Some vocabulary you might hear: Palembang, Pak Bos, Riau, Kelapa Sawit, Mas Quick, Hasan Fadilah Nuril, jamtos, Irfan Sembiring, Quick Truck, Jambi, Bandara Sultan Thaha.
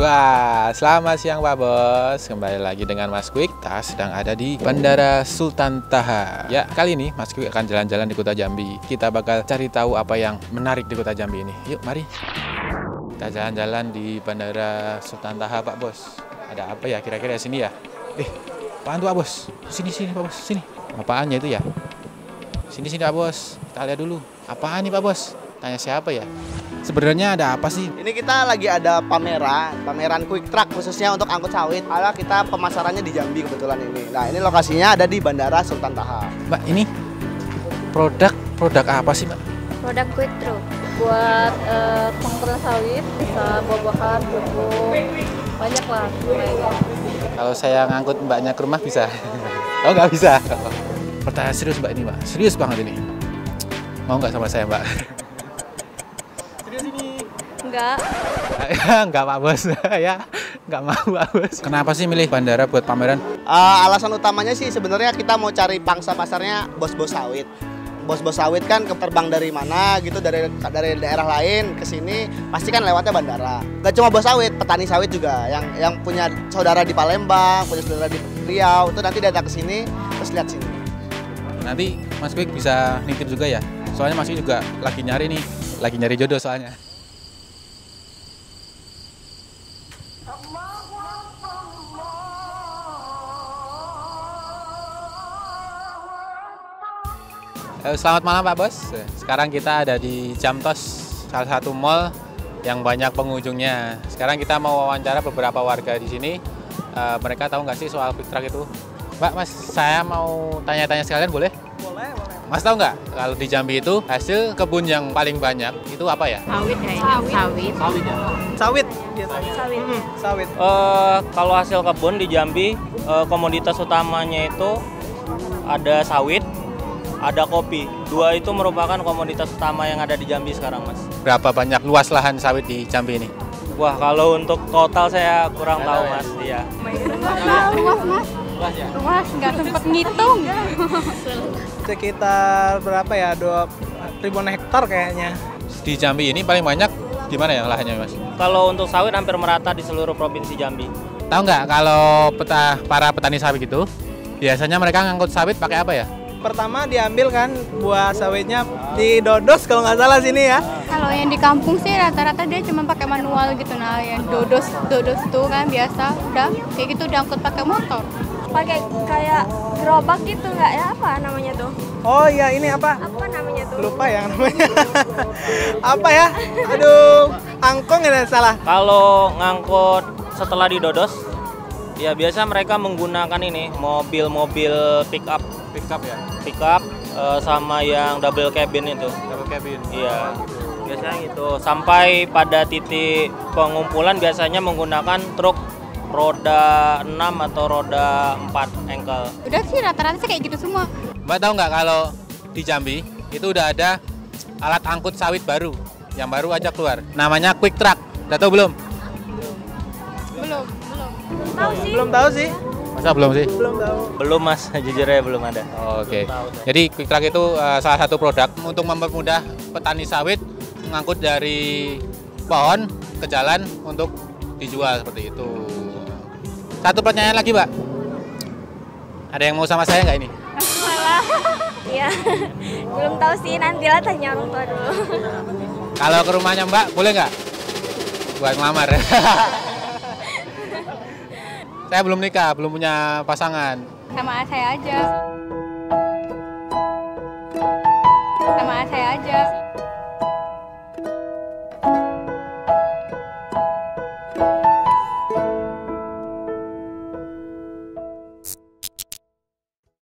Wah, selamat siang Pak Bos. Kembali lagi dengan Mas Quick. Kita sedang ada di Bandara Sultan Thaha. Ya, kali ini Mas Quick akan jalan-jalan di Kota Jambi. Kita bakal cari tahu apa yang menarik di Kota Jambi ini. Yuk, mari. Kita jalan-jalan di Bandara Sultan Thaha, Pak Bos. Ada apa ya kira-kira sini ya? Apaan tuh Pak Bos? Sini Pak Bos, sini. Apaannya itu ya? Sini Pak Bos. Kita lihat dulu. Apaan nih Pak Bos? Tanya siapa ya? Sebenarnya ada apa sih? Ini kita lagi ada pameran Quick Truck khususnya untuk angkut sawit. Ala kita pemasarannya di Jambi kebetulan ini. Nah, ini lokasinya ada di Bandara Sultan Thaha. Mbak, ini produk apa sih, Mbak? Produk Quick Truck buat pengolahan sawit, bisa buah-buahan, bubuk, banyak lah. Kalau saya ngangkut mbaknya ke rumah bisa? Oh, nggak bisa. Pertanyaan serius Mbak ini, Mbak. Serius banget ini. Mau nggak sama saya, Mbak? Enggak Pak Bos, ya enggak mau Pak Bos. Kenapa sih milih bandara buat pameran? Alasan utamanya sih sebenarnya kita mau cari pangsa pasarnya bos-bos sawit. Bos-bos sawit kan terbang dari mana gitu, dari daerah lain ke sini pasti kan lewatnya bandara. Gak cuma bos sawit, petani sawit juga yang punya saudara di Palembang, punya saudara di Riau itu nanti datang ke sini terus lihat sini. Nanti Mas Quick bisa nitip juga ya. Soalnya Mas Quick juga lagi nyari jodoh soalnya. Selamat malam Pak Bos. Sekarang kita ada di Jamtos, salah satu mall yang banyak pengunjungnya. Sekarang kita mau wawancara beberapa warga di sini. Mereka tahu nggak sih soal Quick Truck itu? Mbak, Mas, saya mau tanya-tanya sekalian boleh? Boleh. Mas tahu nggak kalau di Jambi itu hasil kebun yang paling banyak itu apa ya? Sawit. Kalau hasil kebun di Jambi komoditas utamanya itu ada sawit. Ada kopi, dua itu merupakan komoditas utama yang ada di Jambi sekarang Mas. Berapa banyak luas lahan sawit di Jambi ini? Wah, kalau untuk total saya kurang tahu Mas. Iya. Luas Mas. Luas ya? Luas, nggak sempat ngitung. Sekitar berapa ya, 2.000 hektar kayaknya. Di Jambi ini paling banyak di mana ya lahannya Mas? Kalau untuk sawit hampir merata di seluruh provinsi Jambi. Tahu nggak kalau para petani sawit itu biasanya mereka ngangkut sawit pakai apa ya? Pertama diambil kan buah sawitnya didodos kalau nggak salah sini ya. Kalau yang di kampung sih rata-rata dia cuma pakai manual gitu. Nah yang dodos tuh kan biasa udah kayak gitu diangkut pakai motor. Pakai kayak gerobak gitu nggak ya, apa namanya tuh? Oh iya, ini apa namanya tuh? Lupa ya namanya. Apa ya? Aduh, angkong ya salah. Kalau ngangkut setelah didodos ya biasa mereka menggunakan ini mobil-mobil pick up ya, sama yang double cabin itu. Double cabin. Iya. Biasanya gitu. Sampai pada titik pengumpulan biasanya menggunakan truk roda 6 atau roda 4 engkel. Udah sih rata-rata kayak gitu semua. Mbak tahu nggak kalau di Jambi itu udah ada alat angkut sawit baru yang baru aja keluar. Namanya Quick Truck. Udah tahu belum? Belum. Belum tahu sih. Masa belum sih? Belum Mas, jujurnya belum ada. Oke. Jadi Quick Truck itu salah satu produk untuk mempermudah petani sawit mengangkut dari pohon ke jalan untuk dijual seperti itu. Satu pertanyaan lagi, Mbak. Ada yang mau sama saya nggak ini? Malah, iya. Belum tahu sih, nantilah tanya orang tua dulu. Kalau ke rumahnya Mbak, boleh nggak? Buat ngelamar. Saya belum nikah, belum punya pasangan. Sama saya aja.